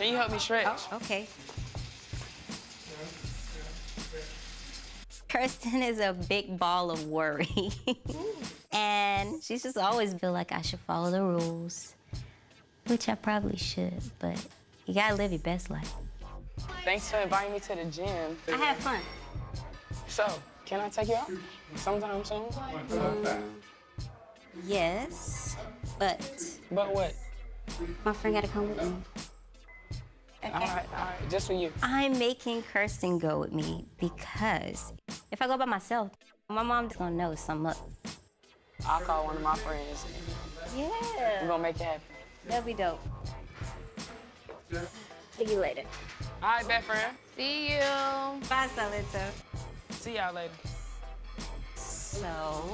Can you help me stretch? Oh, okay. Kirsten is a big ball of worry. And she's just always feel like I should follow the rules, which I probably should, but you gotta live your best life. Thanks for inviting me to the gym. I had fun. So, can I take you out sometime soon? Yes, but... But what? My friend gotta come with me. Okay. All right, just for you. I'm making Kirsten go with me because if I go by myself, my mom's gonna know something up. I'll call one of my friends. Yeah. We're gonna make it happen. That'll be dope. See you later. All right, best friend. See you. Bye, Silentó. See y'all later. So?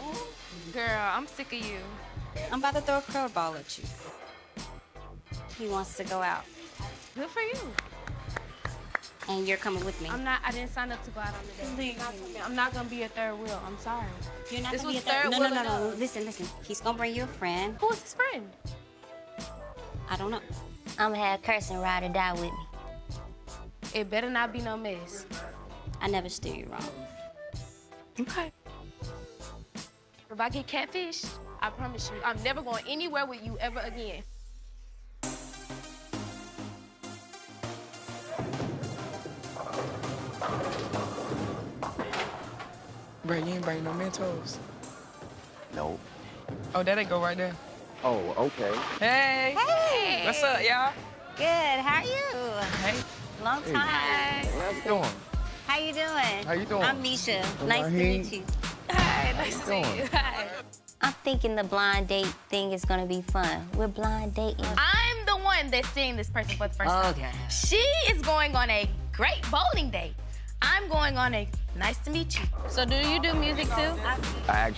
Girl, I'm sick of you. I'm about to throw a curveball at you. He wants to go out. Good for you. And you're coming with me. I'm not. I didn't sign up to go out on the date. I'm not gonna be a third wheel. I'm sorry. You're not gonna be a third wheel. No. Listen, listen. He's gonna bring you a friend. Who is his friend? I don't know. I'm gonna have Kirsten ride or die with me. It better not be no mess. I never steer you wrong. Okay. If I get catfished, I promise you, I'm never going anywhere with you ever again. Bro, you ain't bring no Mentos. Nope. Oh, there they go right there. Oh, okay. Hey. Hey. What's up, y'all? Good. How are you? Hey. Long time. Hey. How's it going? How you doing? How you doing? I'm Miesha. Nice to meet you. Hi. Nice to meet you. Hi. I'm thinking the blind date thing is gonna be fun. We're blind dating. I'm the one that's seeing this person for the first time. Okay. She is going on a great bowling date. I'm going on a nice to meet you. So do you do music too? I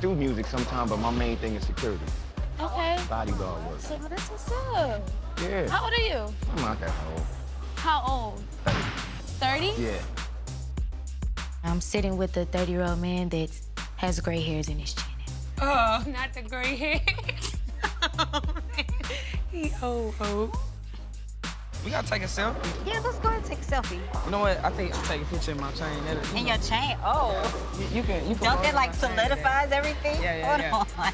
do music sometimes, but my main thing is security. Okay. Bodyguard work. So that's what's up. Yeah. How old are you? I'm not that old. How old? 30? Yeah. I'm sitting with a 30-year-old man that has gray hairs in his chin. Oh, not the gray hair. Oh, man. He old. We gotta take a selfie. Yeah, let's go and take a selfie. You know what? I think I'll take a picture in my chain. In your chain? Oh. You can don't that like solidifies everything? Yeah. Hold on.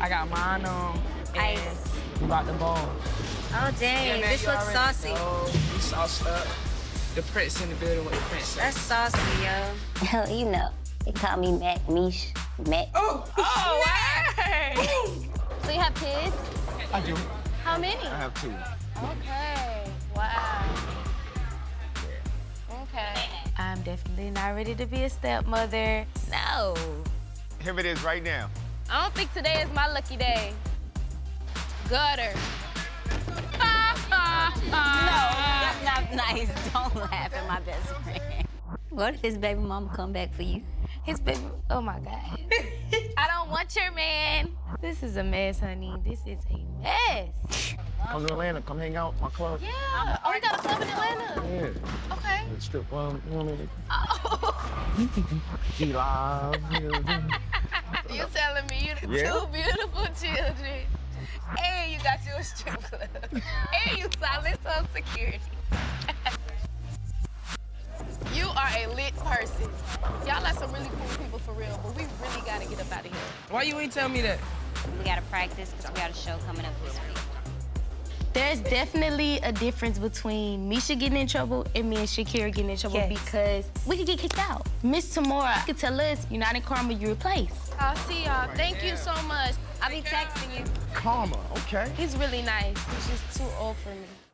I got mine on. Ice. You bought the ball. Oh, dang. Yeah, this looks saucy. You sauced up. The prince in the building with the princess. That's saucy, yo. Hell, you know. They call me Mac Mish. Mac. Oh! Oh, wow! So you have kids? I do. How many? I have two. Okay. Wow. Okay. I'm definitely not ready to be a stepmother. No. Here it is right now. I don't think today is my lucky day. Gutter. No, that's not nice. Don't laugh at my best friend. What if his baby mama come back for you? His baby... Oh, my God. I don't want your man. This is a mess, honey. This is a mess. Come to Atlanta. Come hang out at my club. Yeah. Oh, we got a club in Atlanta? Yeah. Okay. The strip club. Oh. She loves children. You're telling me you two beautiful children. And you got your strip club. And you Silentó security. You are a lit person. Y'all are some really cool people for real, but we really gotta get up out of here. Why you ain't tell me that? We gotta practice because we got a show coming up this week. There's definitely a difference between Miesha getting in trouble and me and Shakira getting in trouble because we could get kicked out. Miss Tamora could tell us, you're not in karma, you replace. I'll see y'all. Thank you so much. I'll be texting you. Karma, okay. He's really nice. He's just too old for me.